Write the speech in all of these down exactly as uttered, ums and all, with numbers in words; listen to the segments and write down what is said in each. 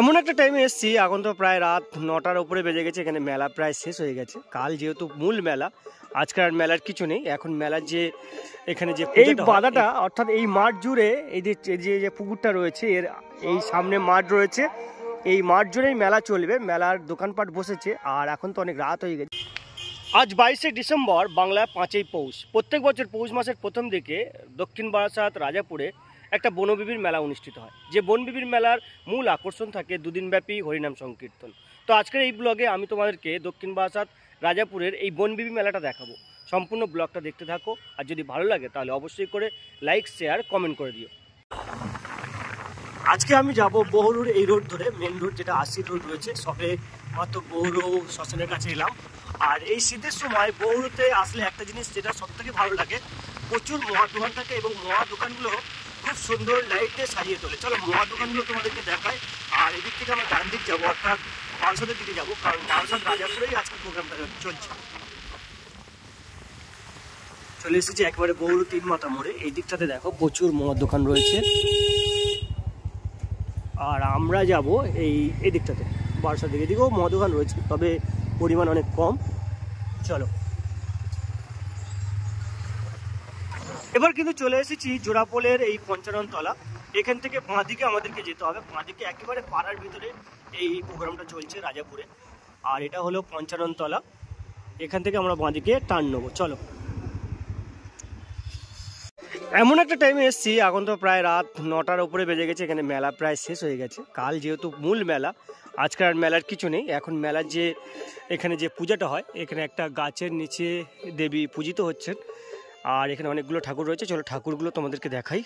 এমন একটা টাইমে এসেছি, এখন তো প্রায় রাত নটার উপরে বেজে গেছে। এখানে মেলা প্রায় শেষ হয়ে গেছে। কাল যেহেতু মূল মেলা, আজকাল আর মেলার কিছু নেই। এখন মেলার যে এখানে যে এই বাঁধাটা, অর্থাৎ এই মাঠ জুড়ে এই যে যে পুকুরটা রয়েছে, এর এই সামনে মাঠ রয়েছে, এই মাঠ জুড়েই মেলা চলবে। মেলার দোকানপাট বসেছে, আর এখন তো অনেক রাত হয়ে গেছে। আজ বাইশে ডিসেম্বর, বাংলায় পাঁচই পৌষ। প্রত্যেক বছর পৌষ মাসের প্রথম দিকে দক্ষিণ বারাসাত রাজাপুরে একটা বনবিবির মেলা অনুষ্ঠিত হয়। যে বনবিবির মেলার মূল আকর্ষণ থাকে দুদিনব্যাপী হরিনাম সংকীর্তন। তো আজকের এই ব্লগে আমি তোমাদেরকে দক্ষিণ বারাসাত রাজাপুরের এই বনবিবি মেলাটা দেখাবো। সম্পূর্ণ ব্লগটা দেখতে থাকো, আর যদি ভালো লাগে তাহলে অবশ্যই করে লাইক, শেয়ার, কমেন্ট করে দিও। আজকে আমি যাব বহুরুর এই রোড ধরে, মেন রোড যেটা আশির রোড রয়েছে, সবে মাত্র বহুরু শ্মশানের কাছে এলাম। আর এই শীতের সময় বহুরুতে আসলে একটা জিনিস যেটা সবথেকে ভালো লাগে, প্রচুর মহা দোকান থাকে এবং মহা দোকানগুলো খুব সুন্দর লাইট দিয়ে সাজিয়ে তোলে। চলো মহা দোকানগুলো তোমাদেরকে দেখায়। আর এদিক থেকে আমরা ডান দিক যাবো, অর্থাৎ বারাসাতের দিকে যাবো, কারণ বারাসাত রাজাপুরেই আজকে প্রোগ্রামটা চলছে। চলে এসেছি একবারে বহুরু তিন মাথা মোড়ে। এই দিকটাতে দেখো প্রচুর মহা দোকান রয়েছে। আর আমরা যাব এই এদিকটাতে, বারাসাত দিকে। এদিকেও মহা দোকান রয়েছে, তবে পরিমাণ অনেক কম। চলো এবার কিন্তু চলে এসেছি জোড়াপোলের এই পঞ্চানন তলা। এখান থেকে বাঁ দিকে আমাদেরকে যেতে হবে। বাঁ দিকে একেবারে পাড়ার ভিতরে এই প্রোগ্রামটা চলছে রাজাপুরে, আর এটা হলো পঞ্চানন তলা। এখান থেকে আমরা বাঁ দিকে টার্ন নেবো। চলো এমন একটা টাইমে এসেছি, এখন তো প্রায় রাত নটার উপরে বেজে গেছে। এখানে মেলা প্রায় শেষ হয়ে গেছে। কাল যেহেতু মূল মেলা, আজকাল আর মেলার কিছু নেই। এখন মেলার যে এখানে যে পূজাটা হয়, এখানে একটা গাছের নিচে দেবী পূজিত হচ্ছেন, আর এখানে অনেকগুলো ঠাকুর রয়েছে। চলো ঠাকুরগুলো তোমাদেরকে দেখাই।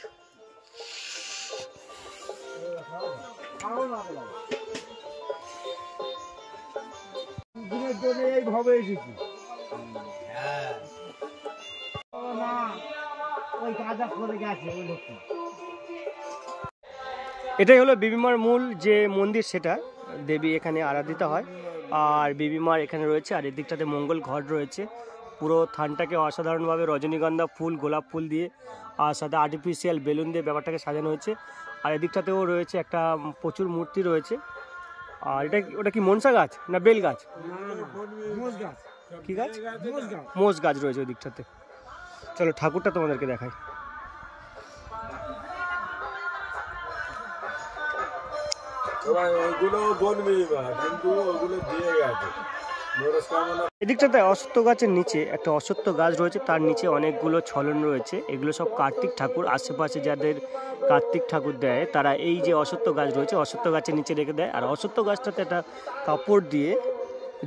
এটাই হলো বিবিমার মূল যে মন্দির, সেটা দেবী এখানে আরাধিতা হয়। আর বিবিমার এখানে রয়েছে, আর এদিকটাতে মঙ্গল ঘট রয়েছে। পুরো থানটাকে অসাধারণভাবে রজনীগন্ধা ফুল, গোলাপ ফুল দিয়ে আর সাথে আর্টিফিশিয়াল বেলুন দিয়ে ব্যাপারটাকে সাজানো হয়েছে। আর এদিকটাতেও রয়েছে একটা প্রচুর মূর্তি রয়েছে। আর এটা ওটা কি মনসা গাছ না বেল গাছ? কি গাছ? মোষ গাছ রয়েছে ওই দিকটাতে। চলো ঠাকুরটা তোমাদেরকে দেখাই। এদিকটাতে অশ্বত্থ গাছের নিচে একটা অশ্বত্থ গাছ রয়েছে, তার নিচে অনেকগুলো ছলন রয়েছে। এগুলো সব কার্তিক ঠাকুর। আশেপাশে যাদের কার্তিক ঠাকুর দেয়, তারা এই যে অশ্বত্থ গাছ রয়েছে, অশ্বত্থ গাছের নিচে রেখে দেয়। আর অশ্বত্থ গাছটাতে একটা কাপড় দিয়ে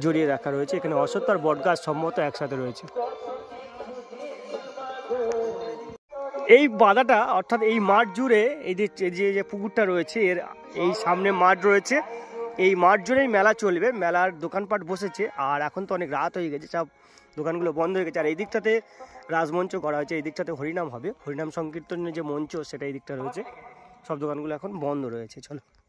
জড়িয়ে রাখা রয়েছে। এখানে অশ্বত্থ আর বট গাছ সম্ভবত একসাথে রয়েছে। এই বাঁধাটা, অর্থাৎ এই মাঠ জুড়ে এই যে যে পুকুরটা রয়েছে, এর এই সামনে মাঠ রয়েছে, এই মাঠ জুড়েই মেলা চলবে। মেলার দোকানপাট বসেছে, আর এখন তো অনেক রাত হয়ে গেছে, সব দোকানগুলো বন্ধ হয়ে গেছে। আর এই দিকটাতে রাজমঞ্চ করা হয়েছে, এই দিকটাতে হরিনাম হবে। হরিনাম সংকীর্তনের যে মঞ্চ, সেটা এই দিকটা রয়েছে। সব দোকানগুলো এখন বন্ধ রয়েছে। চলো